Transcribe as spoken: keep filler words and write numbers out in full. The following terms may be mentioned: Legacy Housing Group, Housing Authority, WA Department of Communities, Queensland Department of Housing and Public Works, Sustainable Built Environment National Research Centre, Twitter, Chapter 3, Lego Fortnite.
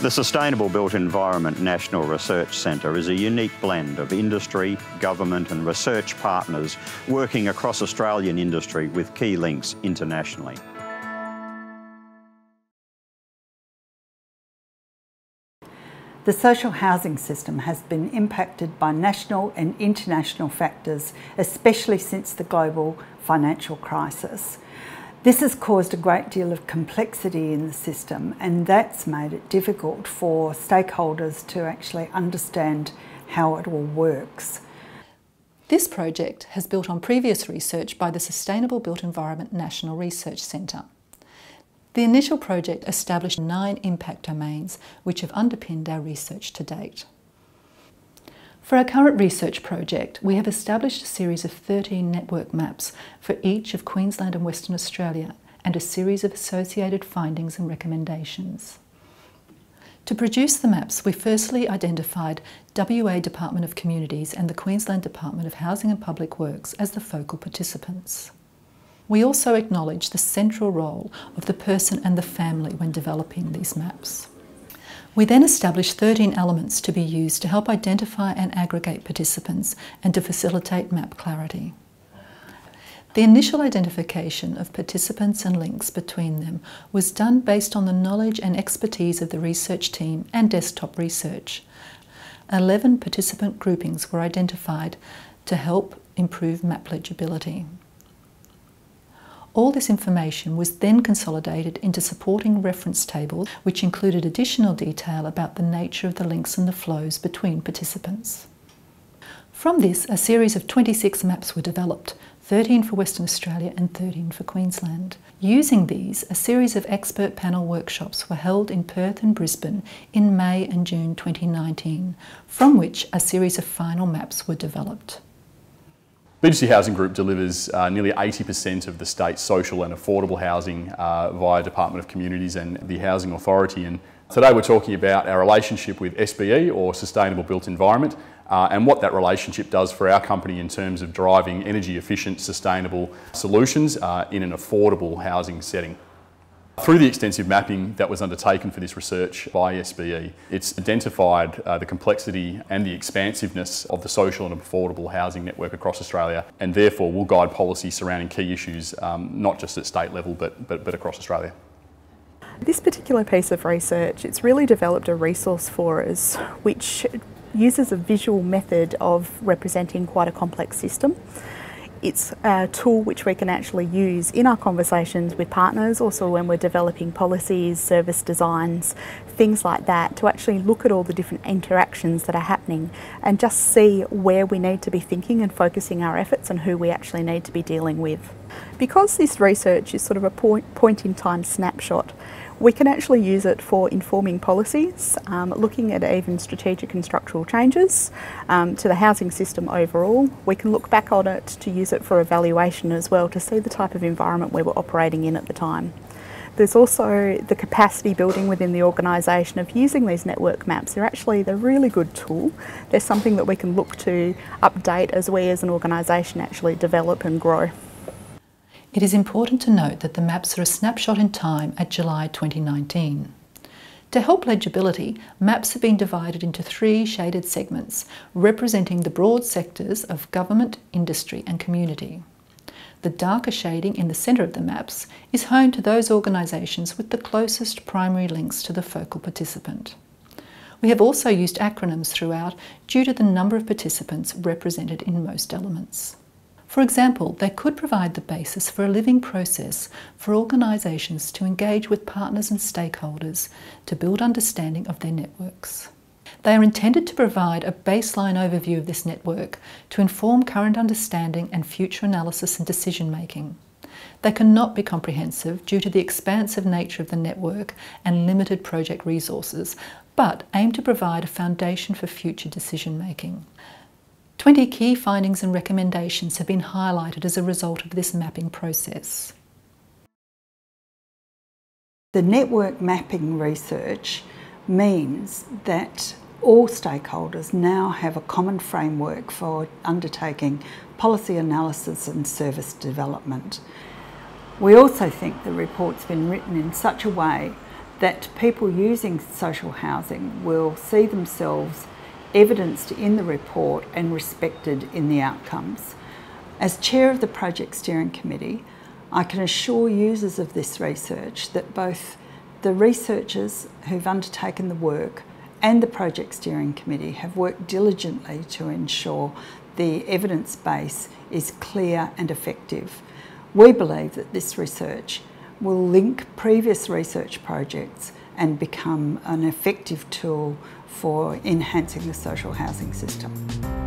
The Sustainable Built Environment National Research Centre is a unique blend of industry, government and research partners working across Australian industry with key links internationally. The social housing system has been impacted by national and international factors, especially since the global financial crisis. This has caused a great deal of complexity in the system, and that's made it difficult for stakeholders to actually understand how it all works. This project has built on previous research by the Sustainable Built Environment National Research Centre. The initial project established nine impact domains which have underpinned our research to date. For our current research project, we have established a series of thirteen network maps for each of Queensland and Western Australia and a series of associated findings and recommendations. To produce the maps, we firstly identified W A Department of Communities and the Queensland Department of Housing and Public Works as the focal participants. We also acknowledge the central role of the person and the family when developing these maps. We then established thirteen elements to be used to help identify and aggregate participants and to facilitate map clarity. The initial identification of participants and links between them was done based on the knowledge and expertise of the research team and desktop research. eleven participant groupings were identified to help improve map legibility. All this information was then consolidated into supporting reference tables, which included additional detail about the nature of the links and the flows between participants. From this, a series of twenty-six maps were developed, thirteen for Western Australia and thirteen for Queensland. Using these, a series of expert panel workshops were held in Perth and Brisbane in May and June twenty nineteen, from which a series of final maps were developed. Legacy Housing Group delivers uh, nearly eighty percent of the state's social and affordable housing uh, via Department of Communities and the Housing Authority. And today we're talking about our relationship with S B E, or Sustainable Built Environment, uh, and what that relationship does for our company in terms of driving energy efficient, sustainable solutions uh, in an affordable housing setting. Through the extensive mapping that was undertaken for this research by S B E, it's identified uh, the complexity and the expansiveness of the social and affordable housing network across Australia, and therefore will guide policy surrounding key issues, um, not just at state level, but, but, but across Australia. This particular piece of research, it's really developed a resource for us which uses a visual method of representing quite a complex system. It's a tool which we can actually use in our conversations with partners, also when we're developing policies, service designs, things like that, to actually look at all the different interactions that are happening and just see where we need to be thinking and focusing our efforts and who we actually need to be dealing with. Because this research is sort of a point-in-time snapshot, we can actually use it for informing policies, um, looking at even strategic and structural changes um, to the housing system overall. We can look back on it to use it for evaluation as well, to see the type of environment we were operating in at the time. There's also the capacity building within the organisation of using these network maps. They're actually they're a really good tool. They're something that we can look to update as we as an organisation actually develop and grow. It is important to note that the maps are a snapshot in time at July twenty nineteen. To help legibility, maps have been divided into three shaded segments representing the broad sectors of government, industry and community. The darker shading in the centre of the maps is home to those organisations with the closest primary links to the focal participant. We have also used acronyms throughout due to the number of participants represented in most elements. For example, they could provide the basis for a living process for organisations to engage with partners and stakeholders to build understanding of their networks. They are intended to provide a baseline overview of this network to inform current understanding and future analysis and decision making. They cannot be comprehensive due to the expansive nature of the network and limited project resources, but aim to provide a foundation for future decision making. twenty key findings and recommendations have been highlighted as a result of this mapping process. The network mapping research means that all stakeholders now have a common framework for undertaking policy analysis and service development. We also think the report's been written in such a way that people using social housing will see themselves evidenced in the report and respected in the outcomes. As Chair of the Project Steering Committee, I can assure users of this research that both the researchers who've undertaken the work and the Project Steering Committee have worked diligently to ensure the evidence base is clear and effective. We believe that this research will link previous research projects and become an effective tool for enhancing the social housing system.